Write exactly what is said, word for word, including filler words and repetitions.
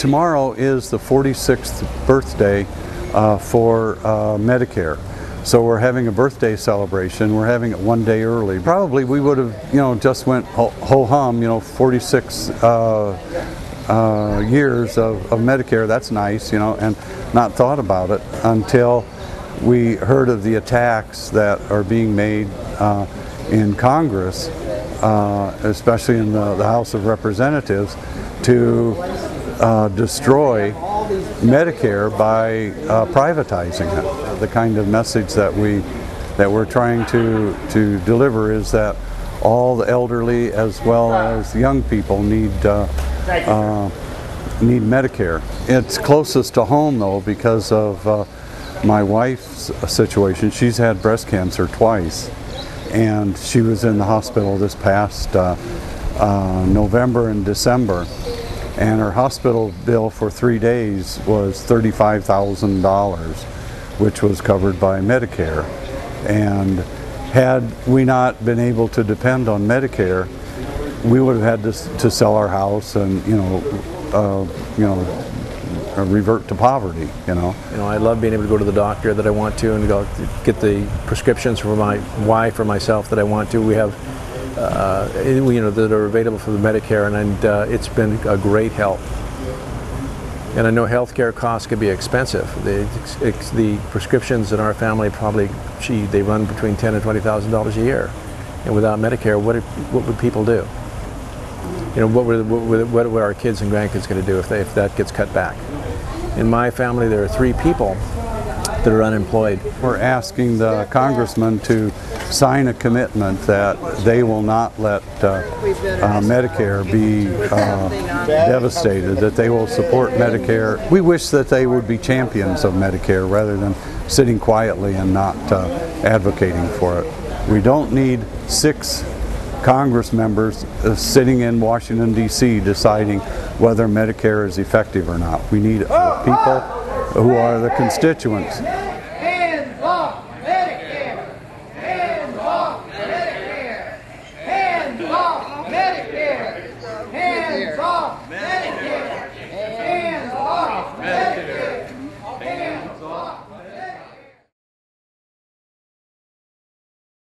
tomorrow is the forty-sixth birthday uh, for uh, Medicare. So we're having a birthday celebration. We're having it one day early. Probably we would have, you know, just went ho-hum, you know, forty-six uh, uh, years of, of Medicare. That's nice, you know, and not thought about it until we heard of the attacks that are being made uh, in Congress, uh, especially in the, the House of Representatives, to uh, destroy Medicare by uh, privatizing it. The kind of message that we that we're trying to to deliver is that all the elderly as well as young people need uh, uh, need Medicare. It's closest to home though because of uh, my wife's situation. She's had breast cancer twice, and she was in the hospital this past uh, uh, November and December. And her hospital bill for three days was thirty-five thousand dollars, which was covered by Medicare. And had we not been able to depend on Medicare, we would have had to, to sell our house and, you know, uh, you know, revert to poverty. You know, you know, I love being able to go to the doctor that I want to and go get the prescriptions for my wife or myself that I want to. We have. Uh, you know, that are available for the Medicare, and, and uh, it's been a great help. And I know healthcare costs can be expensive. The, ex the prescriptions in our family probably, gee, they run between ten and twenty thousand dollars a year. And without Medicare, what if, what would people do? You know, what were what, what were our kids and grandkids going to do if they, if that gets cut back? In my family, there are three people that are unemployed. We're asking the congressman to sign a commitment that they will not let uh, uh, Medicare be uh, devastated, that they will support Medicare. We wish that they would be champions of Medicare rather than sitting quietly and not uh, advocating for it. We don't need six Congress members uh, sitting in Washington, D C deciding whether Medicare is effective or not. We need uh, people who are the constituents. Hands off Medicare! Hands off Medicare! Hands off Medicare! Hands off Medicare!